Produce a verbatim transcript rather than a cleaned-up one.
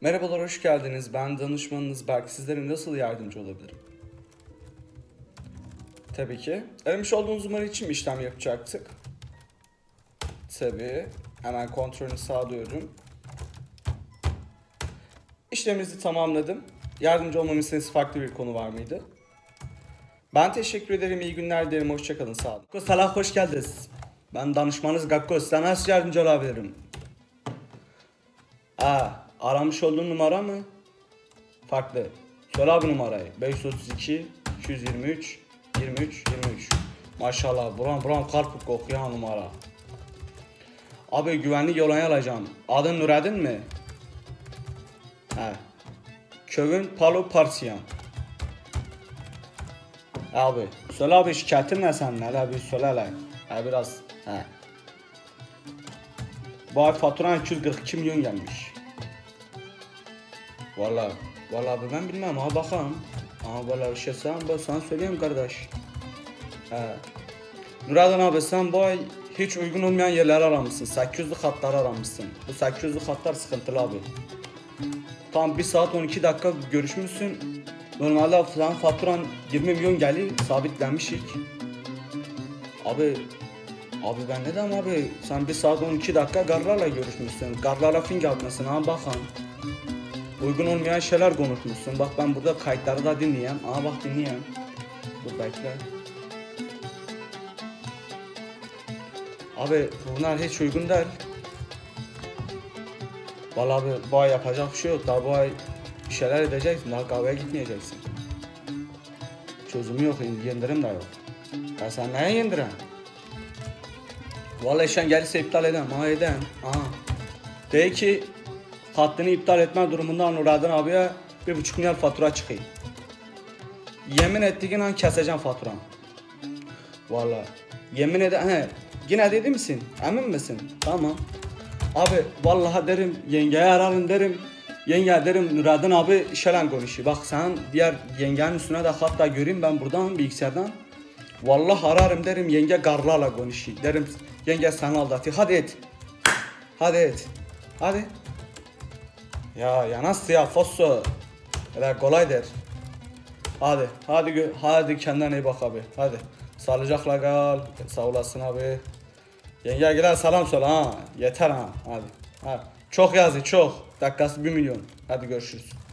Merhabalar, hoş geldiniz. Ben danışmanınız Berk. Sizlere nasıl yardımcı olabilirim? Tabii ki. Aramış olduğunuz numara için bir işlem yapacaktık. Tabii. Hemen kontrolünü sağlıyorum. İşleminizi tamamladım. Yardımcı olmamı istediğiniz farklı bir konu var mıydı? Ben teşekkür ederim. İyi günler dilerim. Hoşçakalın. Sağ olun. Gakko, selam, hoş geldiniz. Ben danışmanınız Gakko. Size nasıl yardımcı olabilirim? Aa, aramış olduğun numara mı? Farklı. Söyle abi numarayı. beş otuz iki iki yüz yirmi üç yirmi üç yirmi üç. Maşallah. Buram buram karpuk kokuyor numara. Abi güvenli yolaya alacağım. Adın Nureddin mi? He. Kövün Palo Partiyan. Abi söyle abi, şikayetin ne sen? Hele abi söyle hele. He biraz. He. Bu ay faturan iki yüz qırx iki milyon gelmiş. Valla. Valla abi ben bilmem ha, bakalım. Aha valla bir şey sen, ben sana söyleyeyim kardeş. He. Nureddin abi sen bu ay hiç uygun olmayan yerleri aramışsın. sekiz yüzlü hatları aramışsın. Bu sekiz yüzlü hatlar sıkıntılı abi. Tam bir saat on iki dakika görüşmüşsün. Normalde falan faturan yirmi milyon gelir, sabitlenmiş ilk. Abi, abi ben ne diyeyim abi? Sen bir saat on iki dakika garlarla görüşmüşsün. Garlarla finger atmasın ha bak han. Uygun olmayan şeyler konuşmuşsun. Bak ben burada kayıtları da dinleyeyim. Aha bak dinleyeyim. Buradakiler. Abi bunlar hiç uygun değil. Vallahi abi bu ay yapacak bir şey yok. Daha bu ay bir şeyler edeceksin. Daha kahveye gitmeyeceksin. Çözümü yok. Yendirim de yok. Ya sen neye yendiren? Vallahi işten gelirse iptal edem. Ha edem. Aha. De ki hattını iptal etme durumundan Nureddin abiye bir buçuk milyar fatura çıkayım. Yemin ettiğin an keseceğim faturanı. Vallahi. Yemin eden. He. Yine dedi misin? Emin misin? Tamam. Abi vallahi derim, yengeye ararım derim. Yenge derim, Nureddin abi şelen konuşuyor. Bak sen diğer yengenin üstüne de hatta göreyim ben buradan bilgisayardan. Vallahi ararım derim, yenge garlarla konuşuyor. Derim yenge seni aldatıyor. Hadi et. Hadi et. Hadi. Ya ya nasıl ya Fosso? Öyle kolay der. Hadi. Hadi hadi kendine iyi bak abi. Hadi. Sağlıcakla kal. Sağ olasın abi. Yenge gel salam söyle ha. Yeter ha. Hadi. Ha. Çok yazdı çok. Dakikası bir milyon. Hadi görüşürüz.